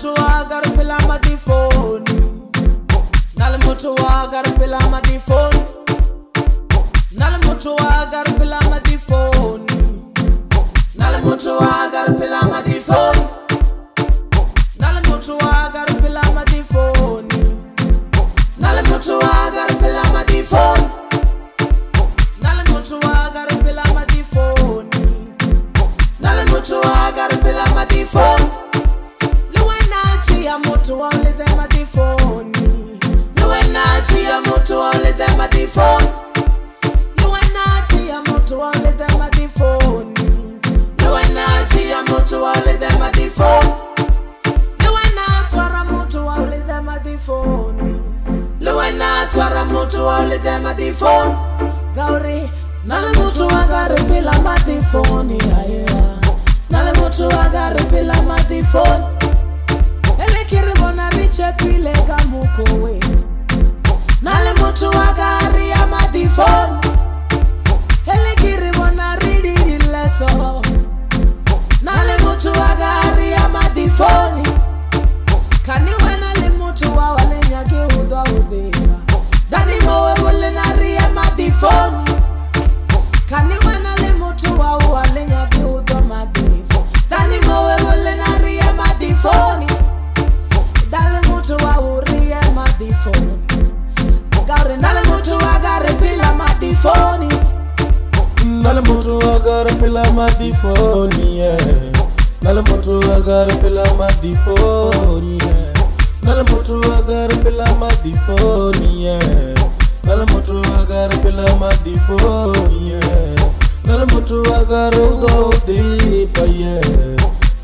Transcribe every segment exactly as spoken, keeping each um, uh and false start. mucho agar pela Madhefoni. Nale mucho agar pela Madhefoni. Nale mucho agar pela Madhefoni. Nale mucho agar pela Madhefoni. Nale mucho agar pela Madhefoni. Nale mucho agar pela Madhefoni. Nale mucho agar pela Madhefoni. Nale mucho agar pela Madhefoni. Moto wale de Madhefoni. Luenachi ya moto wale de Madhefoni. Luenachi ya moto wale de Madhefoni. Luenachi ya moto wale de Madhefoni. Luenatwara moto wale de Madhefoni. Luenatwara moto wale de Madhefoni. Gauri nale moto agare pela Madhefoni. Nale moto agare pela Madhefoni. Chepile kamukowe. Nale moto agari ya Madhefoni. Hele kiribona ridi nileso. Nale moto agari ya Madhefoni. Kaniwe nale moto wawale nyaki udwa udeva. Dani mowe wole nari ya Madhefoni. Kaniwe nale moto wawale nyaki udwa Madhefoni. Dani mowe wole nari ya Madhefoni. Nale mutu agare pela Madhefoni. Nale mutu agare pela Madhefoni. Nale mutu agare pela Madhefoni. Nale mutu agare pela Madhefoni. Nale mutu agare pela Madhefoni. Nale mutu agare udo udifaye.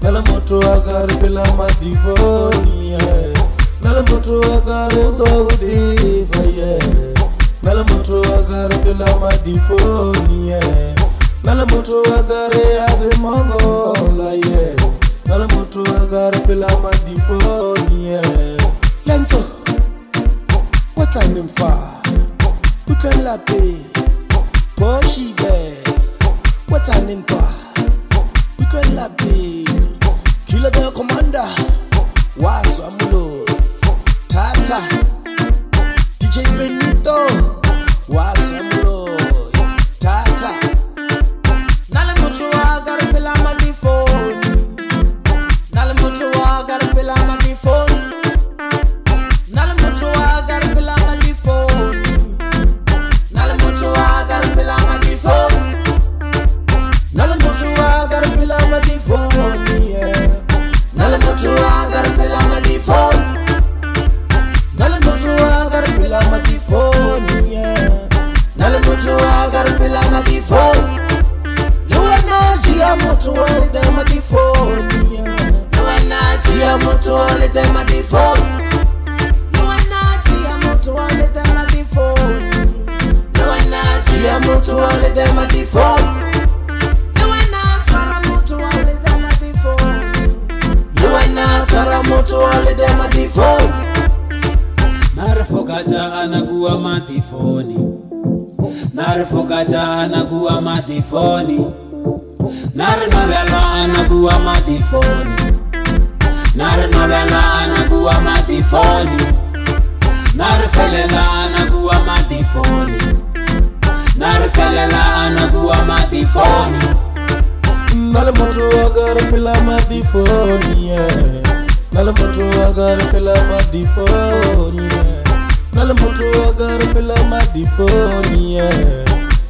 Nale mutu agare pela Madhefoni. Nale mutu agare udo udifaye. Nala moto agare pela Madhefoni. Nala moto agare azimongo la ye. Nala moto agare pela Madhefoni. Lenzo, what's her name for? Putain la paix. Poshygal, what's her name for? Putain la paix. Killer the commander. Waso amulo. Tata. D J Benito, wasemlo, tata. Nale mucho agar pela Madhefoni. Nale mucho agar pela Madhefoni. Nale mucho agar pela Madhefoni. Nale mucho agar pela Madhefoni. Nale mucho agar pela Madhefoni. Nale mucho agar pela Madhefoni. Nale mucho agar pela Madhefoni. Luenachi ya moto wale de Madhefoni. Luenachi ya moto wale de Madhefoni. Luenachi ya moto wale de Madhefoni. Luenachi ya moto wale de Madhefoni. Luenatwara moto wale de Madhefoni. Luenatwara moto wale de Madhefoni. Narefokaja anakuwa Madhefoni. Narefokaja anakuwa Madhefoni. Narenabela anakuwa Madhefoni. Narenabela anakuwa Madhefoni. Narefelela anakuwa Madhefoni. Narefelela anakuwa Madhefoni. Nale moto agare pela Madhefoni. Nale moto agare pela Madhefoni. Nale moto agare pela Madhefoni.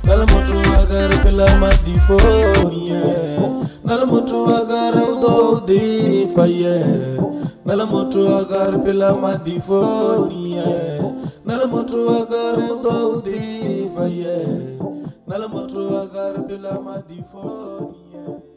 Nale moto agare pela Madhefoni. Nale moto agare udo udifaye. Nale moto agare pela Madhefoni. Nale moto agare udo udifaye. Nale moto agare pela Madhefoni.